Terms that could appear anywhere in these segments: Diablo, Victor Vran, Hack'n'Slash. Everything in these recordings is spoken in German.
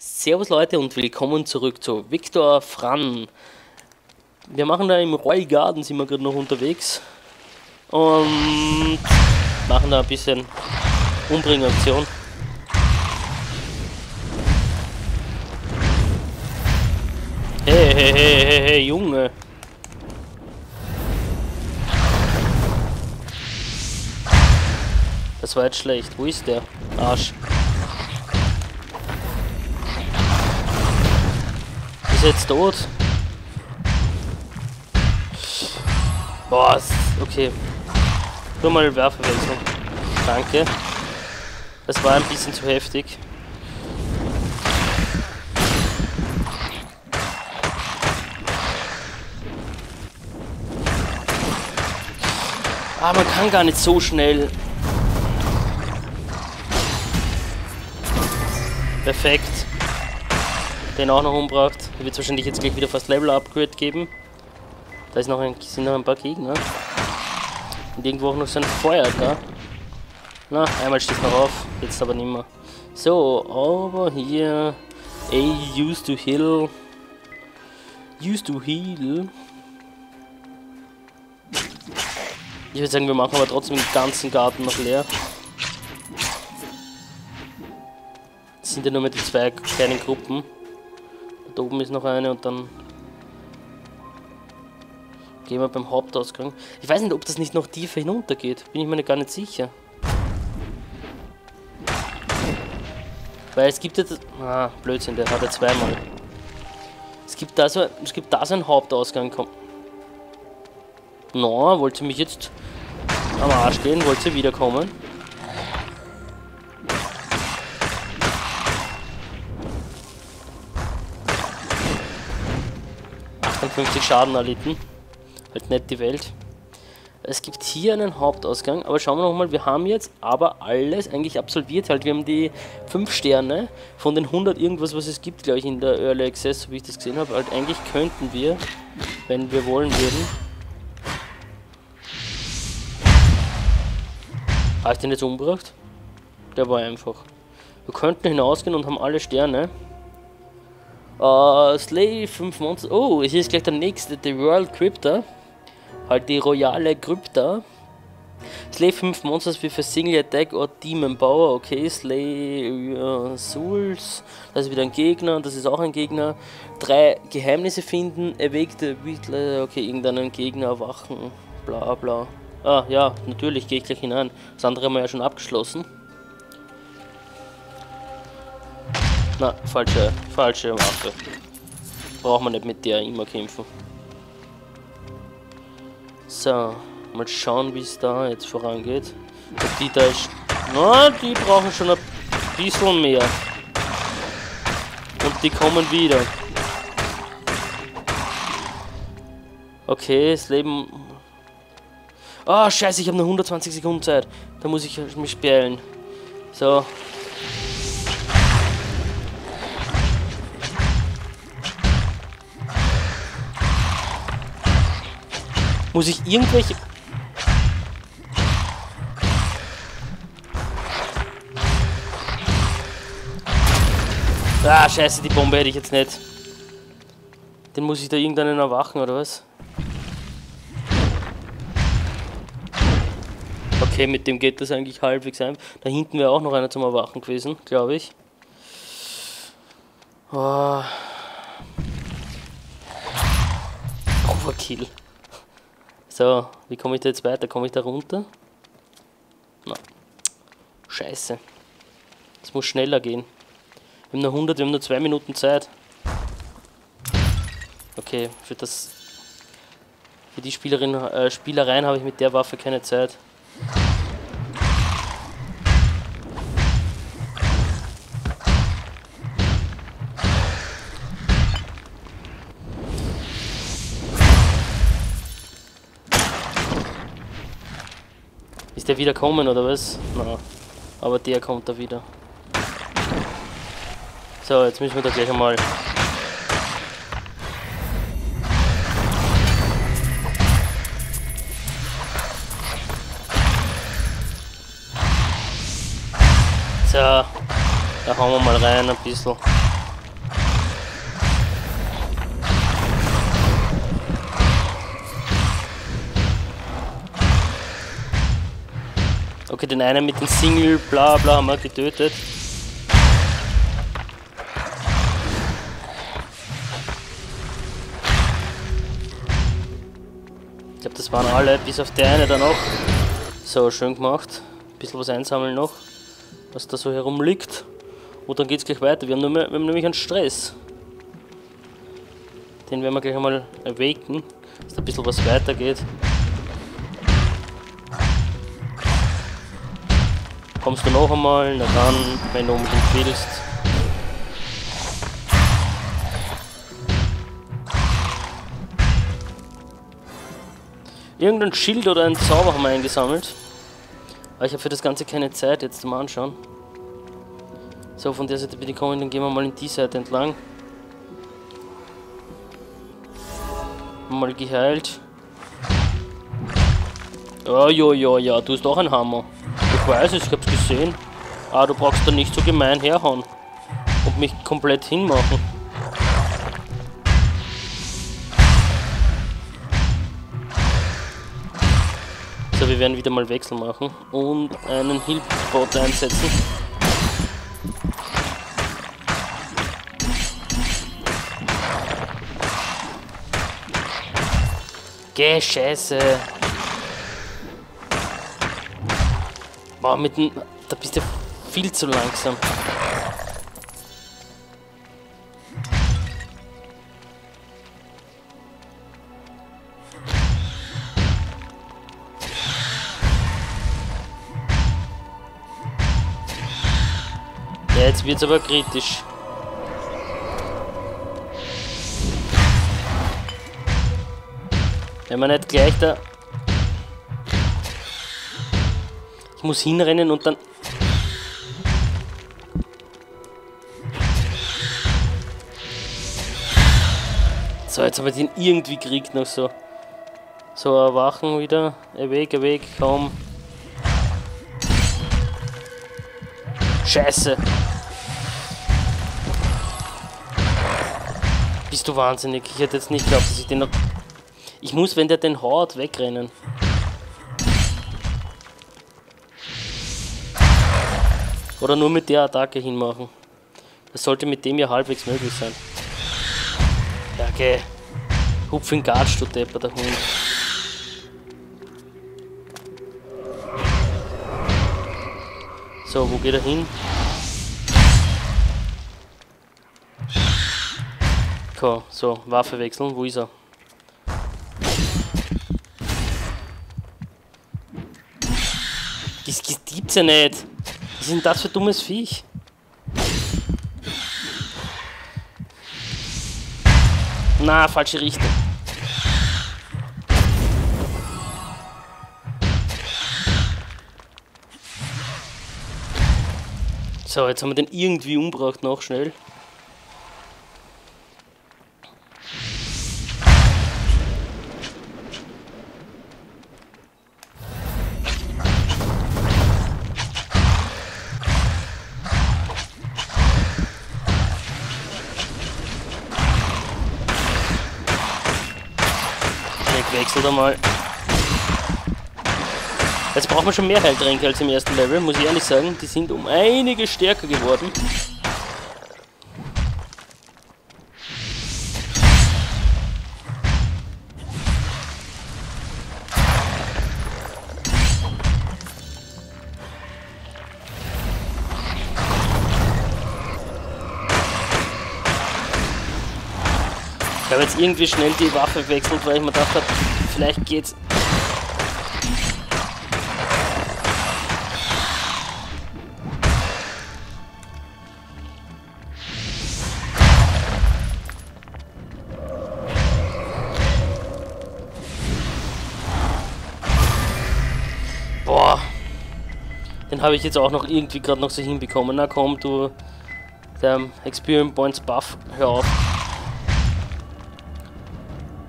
Servus Leute und willkommen zurück zu Victor Vran. Wir machen da im Royal Garden, sind wir gerade noch unterwegs und machen da ein bisschen Umbringaktion. Hey, hey, hey, hey, hey, Junge! Das war jetzt schlecht. Wo ist der Arsch? Ist er jetzt tot? Boah, okay. Nur mal Waffe wechseln. Danke. Das war ein bisschen zu heftig. Ah, man kann gar nicht so schnell. Perfekt. Den auch noch umbracht. Da wird es wahrscheinlich jetzt gleich wieder fast Level-Upgrade geben. Da ist noch sind noch ein paar Gegner. Und irgendwo auch noch so ein Feuer da. Na, einmal steht noch auf, jetzt aber nicht mehr. So, over here. A used to heal. Ich würde sagen, wir machen aber trotzdem den ganzen Garten noch leer. Jetzt sind ja nur mit den zwei kleinen Gruppen. Da oben ist noch eine und dann gehen wir beim Hauptausgang. Ich weiß nicht, ob das nicht noch tiefer hinunter geht. Bin ich mir gar nicht sicher. Weil es gibt jetzt... Ah, Blödsinn, der hat er zweimal. Es gibt da so einen Hauptausgang. Komm. No, wollt ihr mich jetzt am Arsch gehen? Wollt ihr wiederkommen? Schaden erlitten. Halt nicht die Welt. Es gibt hier einen Hauptausgang, aber schauen wir nochmal, wir haben jetzt aber alles eigentlich absolviert. Halt, wir haben die 5 Sterne von den 100 irgendwas, was es gibt, glaube ich, in der Early Access, so wie ich das gesehen habe. Halt, eigentlich könnten wir, wenn wir wollen würden. Habe ich den jetzt umgebracht? Der war einfach. Wir könnten hinausgehen und haben alle Sterne. Slay 5 Monster. Oh, hier ist gleich der nächste, die Royal Krypta. Halt die Royale Krypta. Slay 5 Monsters wie für Single Attack oder Demon Power. Okay, Slay Souls. Das ist wieder ein Gegner, das ist auch ein Gegner. 3 Geheimnisse finden, erwägte Wittler. Okay, irgendeinen Gegner erwachen. Bla bla. Ah ja, natürlich gehe ich gleich hinein. Das andere haben wir ja schon abgeschlossen. Na, falsche Waffe. Braucht man nicht mit der immer kämpfen. So, mal schauen, wie es da jetzt vorangeht. Und die da ist... Na, die brauchen schon ein bisschen mehr. Und die kommen wieder. Okay, das Leben... Ah, scheiße, ich habe nur 120 Sekunden Zeit. Da muss ich mich beeilen. So. Muss ich irgendwelche... Ah, scheiße, die Bombe hätte ich jetzt nicht. Den muss ich da irgendeinen erwachen, oder was? Okay, mit dem geht das eigentlich halbwegs ein. Da hinten wäre auch noch einer zum Erwachen gewesen, glaube ich. Oh. Overkill. So, wie komme ich da jetzt weiter? Komme ich da runter? Na. Scheiße. Es muss schneller gehen. Wir haben nur 100, wir haben nur 2 Minuten Zeit. Okay, für die Spielereien habe ich mit der Waffe keine Zeit. Der wieder kommen oder was? Na, aber der kommt da wieder. So, jetzt müssen wir da gleich einmal. So, da hauen wir mal rein ein bisschen. Okay, den einen mit dem Single, bla bla, haben wir getötet. Ich glaube, das waren alle, bis auf der eine da noch. So, schön gemacht. Ein bisschen was einsammeln noch, was da so herumliegt. Und dann geht's gleich weiter. Wir haben nämlich einen Stress. Den werden wir gleich einmal erwecken, dass da ein bisschen was weitergeht. Kommst du noch einmal, na dann, wenn du unbedingt willst. Irgendein Schild oder ein Zauber haben wir eingesammelt. Aber ich habe für das Ganze keine Zeit jetzt zum Anschauen. So, von der Seite bin ich gekommen, dann gehen wir mal in die Seite entlang. Mal geheilt. Oh, jo, jo, ja, du hast auch einen Hammer. Ich weiß es, ich hab's gesehen. Ah, du brauchst da nicht so gemein herhauen. Und mich komplett hinmachen. So, wir werden wieder mal Wechsel machen. Und einen Heal-Spot einsetzen. Geh, Scheiße! Boah, mit dem... Da bist du viel zu langsam. Ja, jetzt wird's aber kritisch. Wenn man nicht gleich da... Ich muss hinrennen und dann... So, jetzt habe ich den irgendwie gekriegt noch so. So, erwachen wieder. Erweg, kaum. Scheiße. Bist du wahnsinnig? Ich hätte jetzt nicht geglaubt, dass ich den noch... Ich muss, wenn der den haut, wegrennen. Oder nur mit der Attacke hinmachen. Das sollte mit dem ja halbwegs möglich sein. Ja, okay. Hupf in Gatsch, du Depper, der Hund. So, wo geht er hin? Komm, so, Waffe wechseln. Wo ist er? Das gibt's ja nicht. Was ist denn das für dummes Viech? Na, falsche Richtung. So, jetzt haben wir den irgendwie umgebracht noch schnell. Wechselt einmal. Jetzt braucht man schon mehr Heiltränke als im ersten Level, muss ich ehrlich sagen. Die sind um einige stärker geworden. Ich habe jetzt irgendwie schnell die Waffe gewechselt, weil ich mir gedacht habe, vielleicht geht's. Boah. Den habe ich jetzt auch noch irgendwie gerade noch so hinbekommen. Na komm, du. Der Experience Points Buff, hör auf.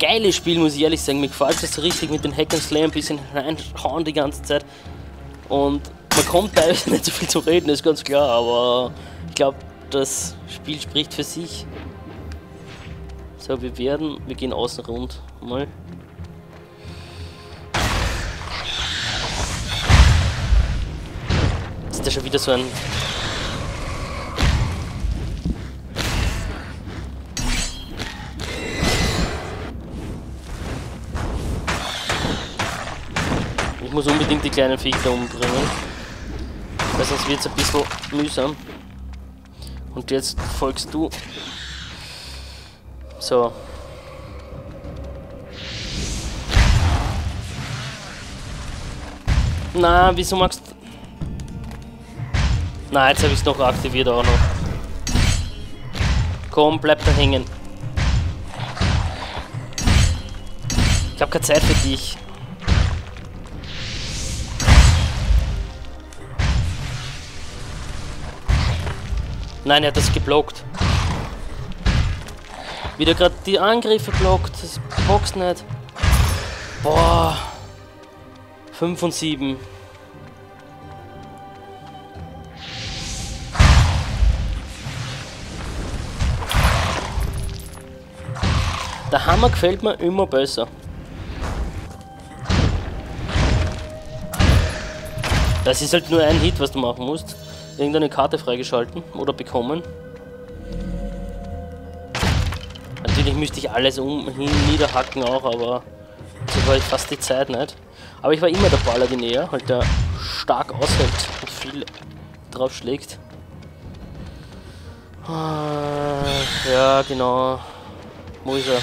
Geiles Spiel, muss ich ehrlich sagen. Mir gefällt das so richtig mit den Hack and Slay ein bisschen reinhauen die ganze Zeit. Und man kommt teilweise nicht so viel zu reden, ist ganz klar, aber ich glaube, das Spiel spricht für sich. So, wir gehen außen rund mal. ist ja schon wieder so ein... Ich muss unbedingt die kleinen Viecher umbringen, weil sonst wird es ein bisschen mühsam. Und jetzt folgst du. So. Na, wieso magst du... Na, jetzt habe ich es noch aktiviert auch noch. Komm, bleib da hängen. Ich habe keine Zeit für dich. Nein, er hat das geblockt. Wieder gerade die Angriffe blockt. Das boxt nicht. Boah. 5 und 7. Der Hammer gefällt mir immer besser. Das ist halt nur ein Hit, was du machen musst. Irgendeine Karte freigeschalten oder bekommen. Natürlich müsste ich alles niederhacken auch, aber so war ich fast die Zeit nicht. Aber ich war immer der Baller-Dinär, halt der stark aushält und viel drauf schlägt. Ja, genau. Wo ist er?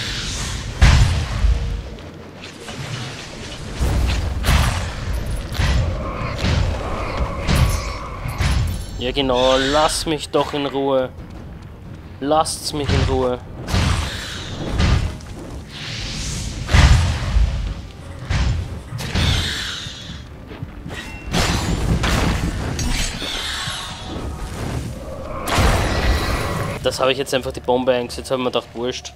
Ja genau, lass mich doch in Ruhe. Lasst's mich in Ruhe. Das habe ich jetzt einfach die Bombe eingesetzt, habe mir gedacht, wurscht.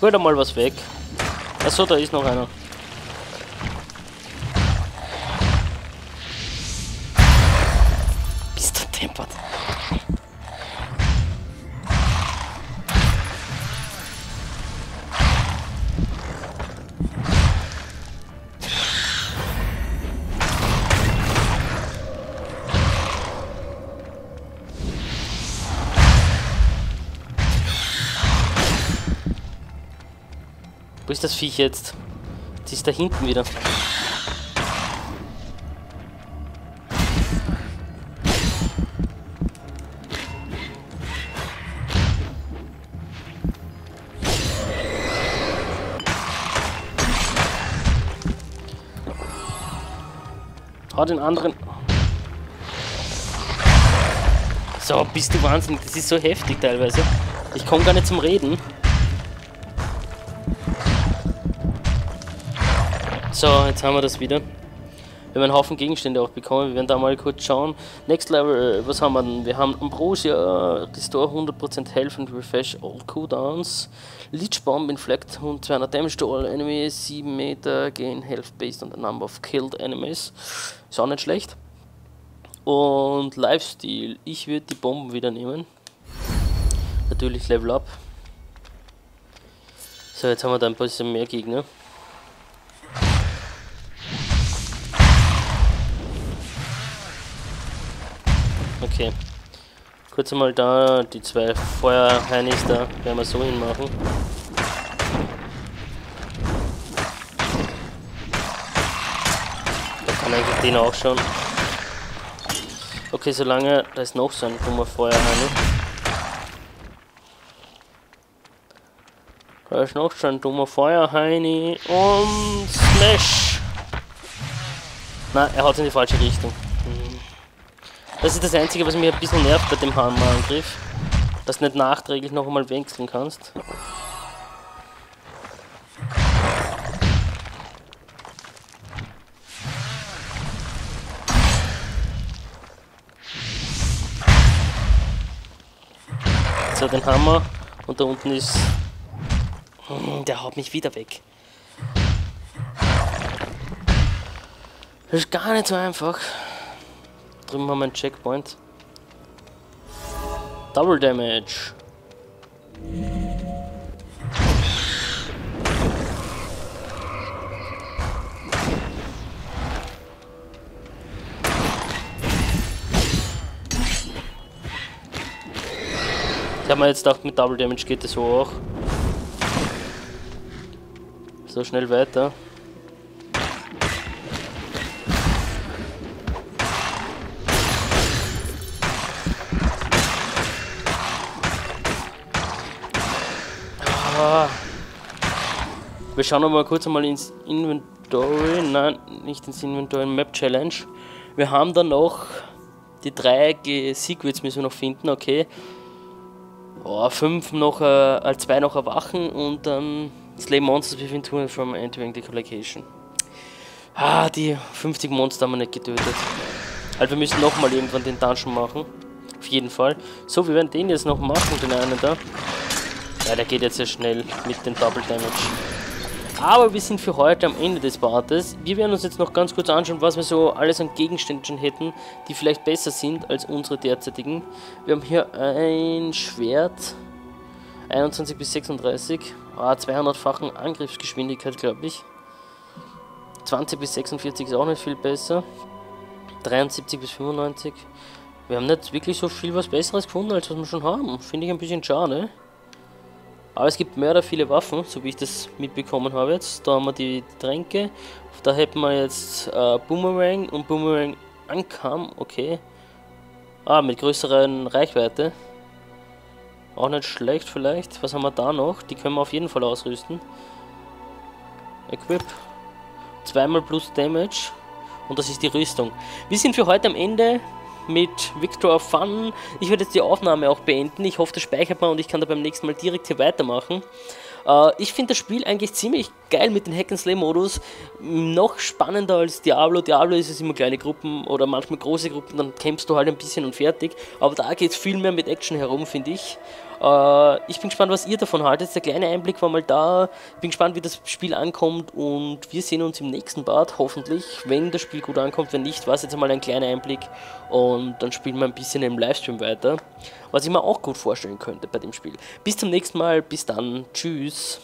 Gut, einmal was weg. Achso, da ist noch einer. Bist du deppert? Wo ist das Viech jetzt? Das ist da hinten wieder. Hau den anderen. So, bist du wahnsinnig. Das ist so heftig teilweise. Ich komme gar nicht zum Reden. So, jetzt haben wir das wieder. Wir haben einen Haufen Gegenstände auch bekommen. Wir werden da mal kurz schauen. Next Level, was haben wir denn? Wir haben Ambrosia, Restore 100% Health and Refresh All Cooldowns. Leech Bomb, Inflect 200 Damage to All Enemies, 7 Meter, Gain Health based on the number of killed enemies. Ist auch nicht schlecht. Und Lifesteal, ich würde die Bomben wieder nehmen. Natürlich Level Up. So, jetzt haben wir da ein bisschen mehr Gegner. Okay, kurz einmal da, die zwei Feuerheinis da, werden wir so hinmachen. Da kann eigentlich den auch schon. Okay, solange, da ist noch so ein dummer Feuerheini. Da ist noch so ein dummer Feuerheini und Slash! Nein, er haut in die falsche Richtung. Das ist das Einzige, was mich ein bisschen nervt bei dem Hammerangriff, dass du nicht nachträglich noch einmal wechseln kannst. So, den Hammer und da unten ist... Der haut mich wieder weg. Das ist gar nicht so einfach. Drüben haben wir einen Checkpoint. Double Damage. habe mir jetzt gedacht, mit Double Damage geht das hoch. So, schnell weiter. Ah. Wir schauen aber kurz einmal ins Inventory. Nein, nicht ins Inventory, Map Challenge. Wir haben dann noch die 3 Secrets müssen wir noch finden, okay. Oh, 5 noch, 2 noch erwachen und dann Slay Monsters within 200 from entering the location. Ah, die 50 Monster haben wir nicht getötet. Also wir müssen nochmal irgendwann den Dungeon machen. Auf jeden Fall. So, wir werden den jetzt noch machen, den einen da. Ja, der geht jetzt sehr schnell mit dem Double Damage. Aber wir sind für heute am Ende des Partes. Wir werden uns jetzt noch ganz kurz anschauen, was wir so alles an Gegenständen hätten, die vielleicht besser sind als unsere derzeitigen. Wir haben hier ein Schwert, 21 bis 36, 200-fachen Angriffsgeschwindigkeit, glaube ich. 20 bis 46 ist auch nicht viel besser. 73 bis 95. Wir haben nicht wirklich so viel was Besseres gefunden, als was wir schon haben. Finde ich ein bisschen schade. Aber es gibt mehr oder viele Waffen, so wie ich das mitbekommen habe jetzt. Da haben wir die Tränke, da hätten wir jetzt Boomerang und Boomerang Ankam, okay. Ah, mit größeren Reichweite. Auch nicht schlecht vielleicht. Was haben wir da noch? Die können wir auf jeden Fall ausrüsten. Equip. 2-mal plus Damage. Und das ist die Rüstung. Wir sind für heute am Ende mit Victor Vran. Ich werde jetzt die Aufnahme auch beenden. Ich hoffe, das speichert man und ich kann da beim nächsten Mal direkt hier weitermachen. Ich finde das Spiel eigentlich ziemlich geil mit dem Hack-and-Slay-Modus. Noch spannender als Diablo. Diablo ist es immer kleine Gruppen oder manchmal große Gruppen, dann kämpfst du halt ein bisschen und fertig. Aber da geht es viel mehr mit Action herum, finde ich. Ich bin gespannt, was ihr davon haltet. Der kleine Einblick war mal da. Ich bin gespannt, wie das Spiel ankommt und wir sehen uns im nächsten Part, hoffentlich, wenn das Spiel gut ankommt. Wenn nicht, war es jetzt einmal ein kleiner Einblick und dann spielen wir ein bisschen im Livestream weiter, was ich mir auch gut vorstellen könnte bei dem Spiel. Bis zum nächsten Mal, bis dann, tschüss.